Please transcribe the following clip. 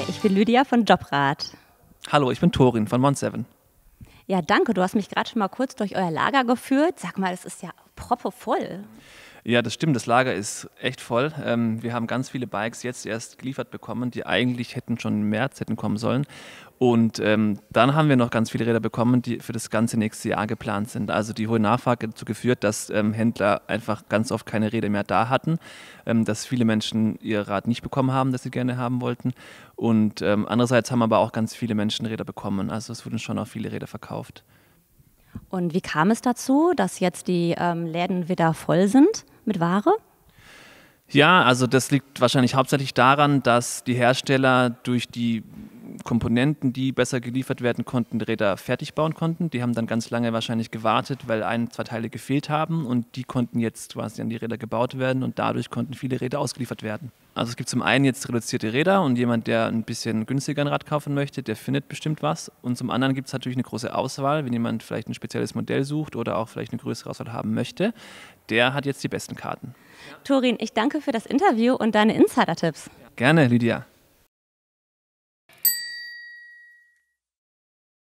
Hi, ich bin Lydia von JobRad. Hallo, ich bin Thorin von Mount7. Ja, danke, du hast mich gerade schon mal kurz durch euer Lager geführt. Sag mal, das ist ja proppe voll. Ja, das stimmt, das Lager ist echt voll. Wir haben ganz viele Bikes jetzt erst geliefert bekommen, die eigentlich hätten schon im März kommen sollen. Und dann haben wir noch ganz viele Räder bekommen, die für das ganze nächste Jahr geplant sind. Also die hohe Nachfrage hat dazu geführt, dass Händler einfach ganz oft keine Räder mehr da hatten, dass viele Menschen ihr Rad nicht bekommen haben, das sie gerne haben wollten. Und andererseits haben aber auch ganz viele Menschen Räder bekommen. Also es wurden schon auch viele Räder verkauft. Und wie kam es dazu, dass jetzt die Läden wieder voll sind mit Ware? Ja, also das liegt wahrscheinlich hauptsächlich daran, dass die Hersteller durch die Komponenten, die besser geliefert werden konnten, Räder fertig bauen konnten. Die haben dann ganz lange wahrscheinlich gewartet, weil ein, zwei Teile gefehlt haben und die konnten jetzt quasi an die Räder gebaut werden und dadurch konnten viele Räder ausgeliefert werden. Also es gibt zum einen jetzt reduzierte Räder und jemand, der ein bisschen günstiger ein Rad kaufen möchte, der findet bestimmt was. Und zum anderen gibt es natürlich eine große Auswahl, wenn jemand vielleicht ein spezielles Modell sucht oder auch vielleicht eine größere Auswahl haben möchte, der hat jetzt die besten Karten. Thorin, ich danke für das Interview und deine Insider-Tipps. Gerne, Lydia.